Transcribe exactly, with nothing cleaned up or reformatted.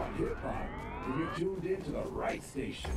on hip hop, and you're tuned in to the right station.